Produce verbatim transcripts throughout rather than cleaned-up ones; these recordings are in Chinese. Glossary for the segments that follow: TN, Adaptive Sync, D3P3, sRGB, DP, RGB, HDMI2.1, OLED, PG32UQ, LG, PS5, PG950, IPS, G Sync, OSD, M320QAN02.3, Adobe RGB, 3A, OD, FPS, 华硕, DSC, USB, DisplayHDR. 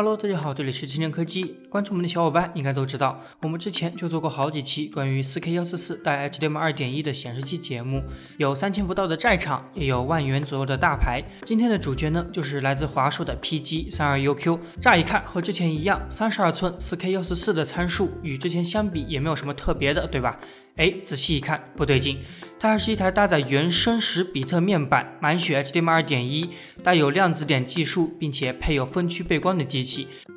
Hello， 大家好，这里是青年科技。关注我们的小伙伴应该都知道，我们之前就做过好几期关于 四K 一四四 带 H D M I 二点一 的显示器节目，有三千不到的债场，也有万元左右的大牌。今天的主角呢，就是来自华硕的 P G 三十二 U Q。乍一看和之前一样，三十二寸 四K 一四四 的参数与之前相比也没有什么特别的，对吧？哎，仔细一看不对劲，它还是一台搭载原生十比特面板、满血 H D M I 二点一、带有量子点技术，并且配有分区背光的机器。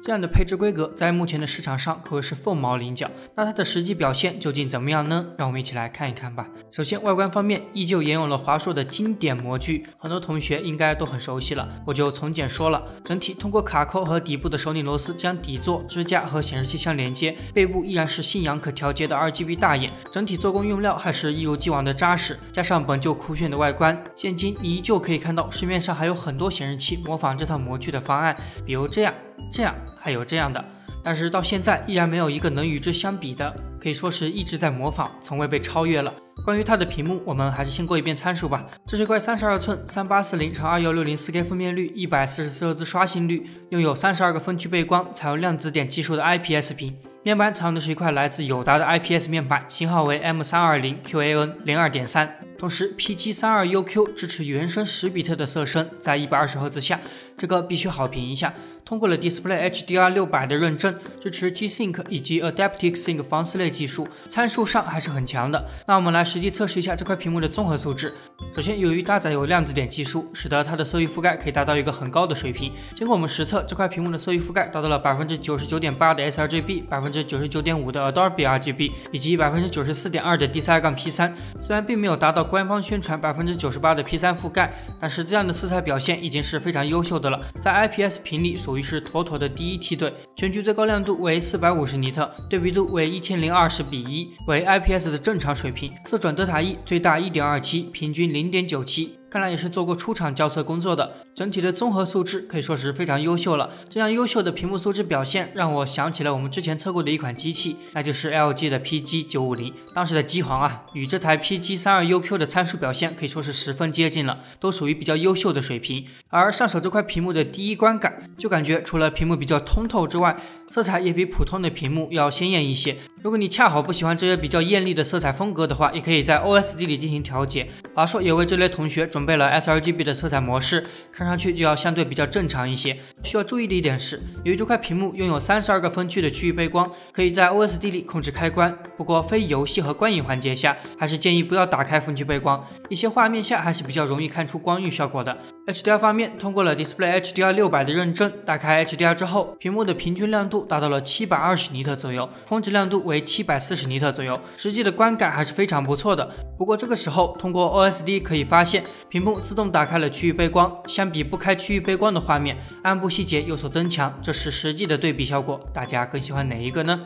这样的配置规格在目前的市场上可谓是凤毛麟角。那它的实际表现究竟怎么样呢？让我们一起来看一看吧。首先，外观方面依旧沿用了华硕的经典模具，很多同学应该都很熟悉了，我就从简说了。整体通过卡扣和底部的手拧螺丝将底座、支架和显示器相连接，背部依然是信仰可调节的 R G B 大眼，整体做工用料还是一如既往的扎实，加上本就酷炫的外观，现今你依旧可以看到市面上还有很多显示器模仿这套模具的方案，比如这样、这样，还有这样的。但是到现在依然没有一个能与之相比的，可以说是一直在模仿，从未被超越了。关于它的屏幕，我们还是先过一遍参数吧。这是一块三十二寸 三八四零乘二一六零 四K 分辨率，一百四十四赫兹刷新率，拥有三十二个分区背光，采用量子点技术的 I P S 屏。面板采用的是一块来自友达的 I P S 面板，型号为 M 三二零 Q A N 零二点三。同时 ，P G 三十二 U Q 支持原生十比特的色深，在一百二十赫兹下，这个必须好评一下。通过了 Display H D R 六百的认证，支持 G Sync 以及 Adaptive Sync 防撕裂技术，参数上还是很强的。那我们来实际测试一下这块屏幕的综合素质。首先，由于搭载有量子点技术，使得它的色域覆盖可以达到一个很高的水平。经过我们实测，这块屏幕的色域覆盖达到了 百分之九十九点八 的 s R G B， 百分之 百分之九十九点五 的 Adobe R G B 以及 百分之九十四点二 的 D 三 P 三， 虽然并没有达到官方宣传 百分之九十八 的 P 三 覆盖，但是这样的色彩表现已经是非常优秀的了，在 I P S 屏里属于是妥妥的第一梯队。全局最高亮度为四百五十尼特，对比度为一千零二十比一，为 I P S 的正常水平，色准德塔 E 最大 一点二七， 平均 零点九七。看来也是做过出厂校测工作的，整体的综合素质可以说是非常优秀了。这样优秀的屏幕素质表现，让我想起了我们之前测过的一款机器，那就是 L G 的 P G 九五零，当时的机皇啊，与这台 P G 三十二 U Q 的参数表现可以说是十分接近了，都属于比较优秀的水平。而上手这块屏幕的第一观感，就感觉除了屏幕比较通透之外，色彩也比普通的屏幕要鲜艳一些。如果你恰好不喜欢这些比较艳丽的色彩风格的话，也可以在 O S D 里进行调节。华硕也为这类同学准备了 s R G B 的色彩模式，看上去就要相对比较正常一些。需要注意的一点是，由于这块屏幕拥有三十二个分区的区域背光，可以在 O S D 里控制开关，不过非游戏和观影环节下，还是建议不要打开分区背光，一些画面下还是比较容易看出光晕效果的。H D R 方面，通过了 Display H D R 六百的认证，打开 H D R 之后，屏幕的平均亮度达到了七百二十尼特左右，峰值亮度为七百四十尼特左右，实际的观感还是非常不错的。不过这个时候，通过 O S D 可以发现，屏幕自动打开了区域背光，相比不开区域背光的画面，暗部细节有所增强，这是实际的对比效果，大家更喜欢哪一个呢？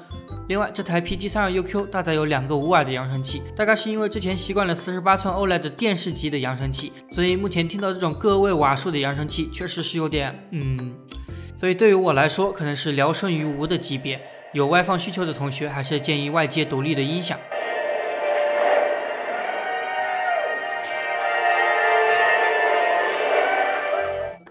另外，这台 P G 三十二 U Q 搭载有两个五瓦的扬声器，大概是因为之前习惯了四十八寸 O L E D 电视机的扬声器，所以目前听到这种个位瓦数的扬声器确实是有点嗯，所以对于我来说可能是聊胜于无的级别。有外放需求的同学，还是建议外接独立的音响。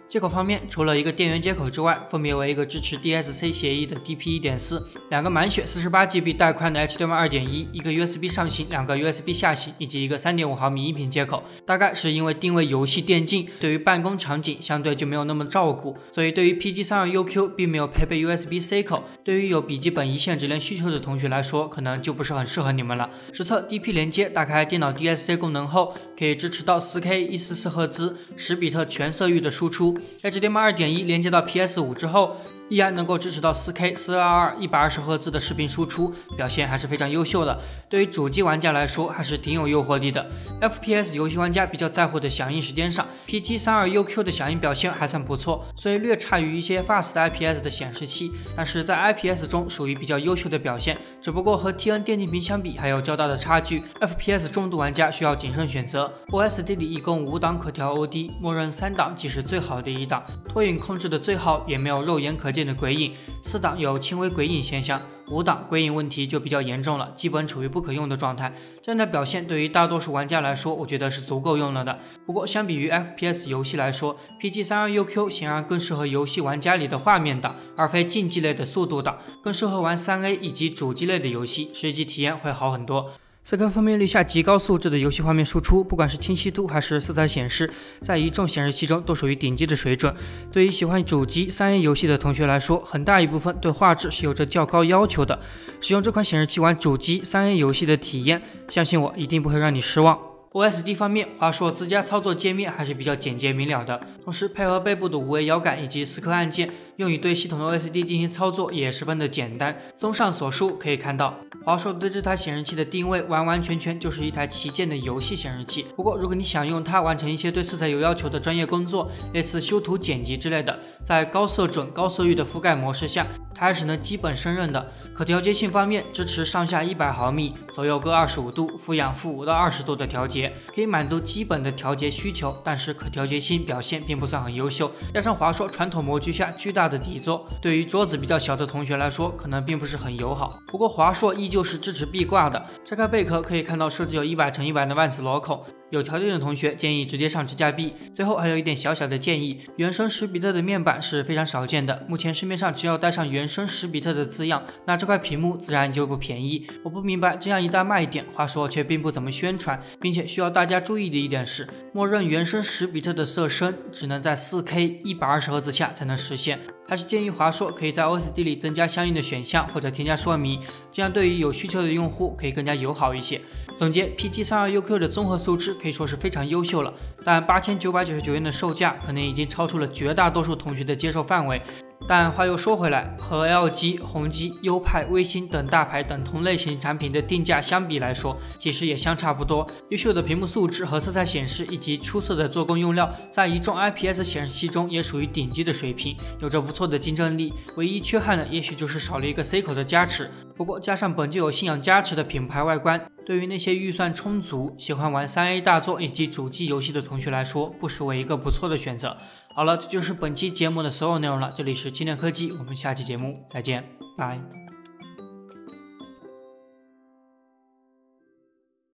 接口方面，除了一个电源接口之外，分别为一个支持 D S C 协议的 D P 一点四， 两个满血 四十八 G B 带宽的 H D M I 二点一， 一个 U S B 上行，两个 U S B 下行，以及一个 三点五毫米音频接口。大概是因为定位游戏电竞，对于办公场景相对就没有那么照顾，所以对于 P G 三十二 U Q 并没有配备 U S B C 口，对于有笔记本一线直连需求的同学来说，可能就不是很适合你们了。实测 D P 连接，打开电脑 D S C 功能后，可以支持到 四K 一四四赫兹 十比特全色域的输出。H D M I 二点一 连接到 P S 五 之后，依然能够支持到 四K 四二二 一百二十赫兹 的视频输出，表现还是非常优秀的。对于主机玩家来说，还是挺有诱惑力的。F P S 游戏玩家比较在乎的响应时间上 ，P G 三十二 U Q 的响应表现还算不错，虽略差于一些 F A S 的 I P S 的显示器，但是在 I P S 中属于比较优秀的表现。只不过和 T N 电竞屏相比还有较大的差距 ，F P S 重度玩家需要谨慎选择。O S D 里一共五档可调 O D， 默认三档即是最好的一档，拖影控制的最好也没有肉眼可见件的鬼影，四档有轻微鬼影现象，五档鬼影问题就比较严重了，基本处于不可用的状态。这样的表现对于大多数玩家来说，我觉得是足够用了的。不过相比于 F P S 游戏来说 ，P G 三十二 U Q 显然更适合游戏玩家里的画面档，而非竞技类的速度档，更适合玩 三A 以及主机类的游戏，实际体验会好很多。 四 K 分辨率下极高素质的游戏画面输出，不管是清晰度还是色彩显示，在一众显示器中都属于顶级的水准。对于喜欢主机 三A 游戏的同学来说，很大一部分对画质是有着较高要求的。使用这款显示器玩主机 三A 游戏的体验，相信我一定不会让你失望。 O S D 方面，华硕自家操作界面还是比较简洁明了的，同时配合背部的五位摇杆以及四颗按键，用于对系统的 O S D 进行操作也十分的简单。综上所述，可以看到华硕对这台显示器的定位完完全全就是一台旗舰的游戏显示器。不过，如果你想用它完成一些对色彩有要求的专业工作，类似修图、剪辑之类的，在高色准、高色域的覆盖模式下，它还是能基本胜任的。可调节性方面，支持上下一百毫米、左右各二十五度、负氧负五到二十度的调节。 可以满足基本的调节需求，但是可调节性表现并不算很优秀。加上华硕传统模具下巨大的底座，对于桌子比较小的同学来说，可能并不是很友好。不过华硕依旧是支持壁挂的，拆开贝壳可以看到设置有一百乘一百的万磁螺孔。 有条件的同学建议直接上支架臂。最后还有一点小小的建议，原生十比特的面板是非常少见的，目前市面上只要带上原生十比特的字样，那这块屏幕自然就不便宜。我不明白这样一大卖点，华硕却并不怎么宣传，并且需要大家注意的一点是，默认原生十比特的色深只能在 四K 一百二十赫兹 下才能实现。 还是建议华硕可以在 O S D 里增加相应的选项或者添加说明，这样对于有需求的用户可以更加友好一些。总结 ，P G 三十二 U Q 的综合素质可以说是非常优秀了，但 八千九百九十九元的售价可能已经超出了绝大多数同学的接受范围。 但话又说回来，和 L G、宏基、优派、微星等大牌等同类型产品的定价相比来说，其实也相差不多。优秀的屏幕素质和色彩显示以及出色的做工用料，在一众 I P S 显示器中也属于顶级的水平，有着不错的竞争力。唯一缺憾的，也许就是少了一个 C 口的加持。 不过，加上本就有信仰加持的品牌外观，对于那些预算充足、喜欢玩 三A 大作以及主机游戏的同学来说，不失为一个不错的选择。好了，这就是本期节目的所有内容了。这里是青年科技，我们下期节目再见，拜。